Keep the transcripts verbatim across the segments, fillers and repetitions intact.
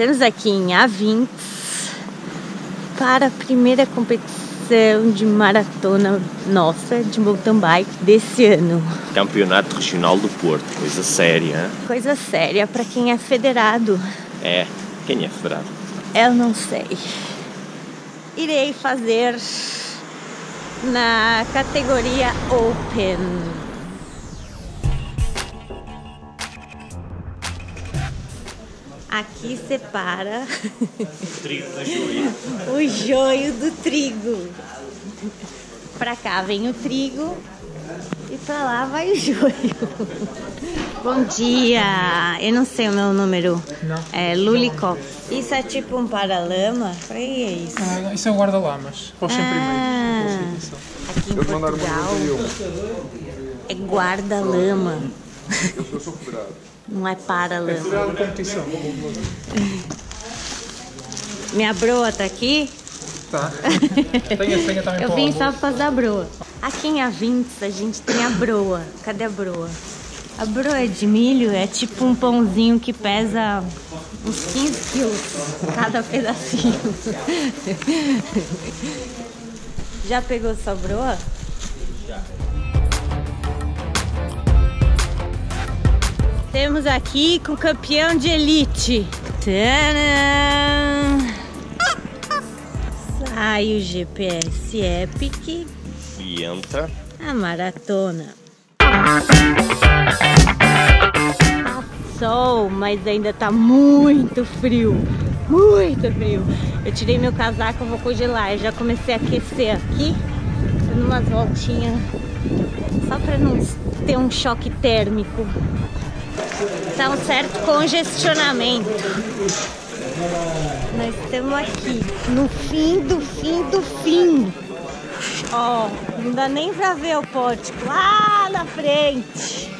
Estamos aqui em Avintes para a primeira competição de maratona nossa de mountain bike desse ano. Campeonato Regional do Porto, coisa séria. Hein? Coisa séria para quem é federado. É, quem é federado? Eu não sei. Irei fazer na categoria Open. Aqui separa o trigo do joio. O joio do trigo. Pra cá vem o trigo e pra lá vai o joio. Bom dia! Eu não sei o meu número. Não. É Luli Cox. Isso é tipo um paralama? Pra que é isso? Ah, isso é um guarda-lamas. Ou sempre ah, aqui em Portugal é guarda-lama. Eu sou cobrado. Não é para-lama. É para competição. Minha broa tá aqui? Tá. Tenha, tenha também. Eu vim só por causa da broa. Aqui em Avintes a gente tem a broa. Cadê a broa? A broa de milho é tipo um pãozinho que pesa uns quinze quilos cada pedacinho. Já pegou sua broa? Já. Temos aqui com o campeão de elite. Tadam! Sai o G P S EPIC e entra a maratona. Tá sol, mas ainda tá muito frio. Muito frio. Eu tirei meu casaco, eu vou congelar. Eu já comecei a aquecer aqui, dando umas voltinhas, só pra não ter um choque térmico. Tá um certo congestionamento. Nós estamos aqui no fim do fim do fim. Ó, oh, não dá nem pra ver o pórtico lá na frente.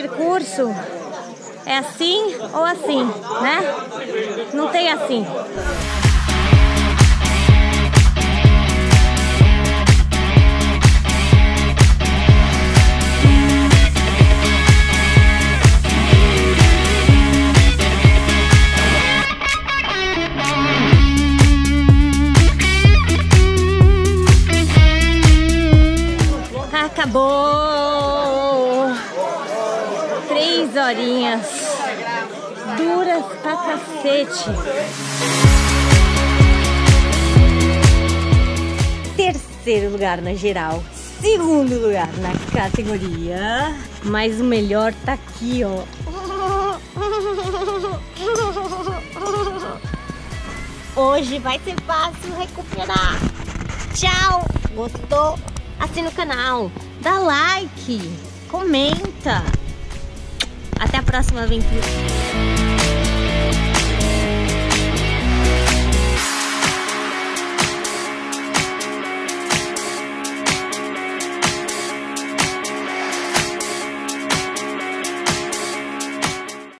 Percurso é assim ou assim, né? Não tem assim. Horinhas duras pra cacete. Terceiro lugar na geral, segundo lugar na categoria, mas o melhor tá aqui, ó. Hoje vai ser fácil recuperar. Tchau! Gostou? Assina o canal, dá like, comenta. Até a próxima aventura.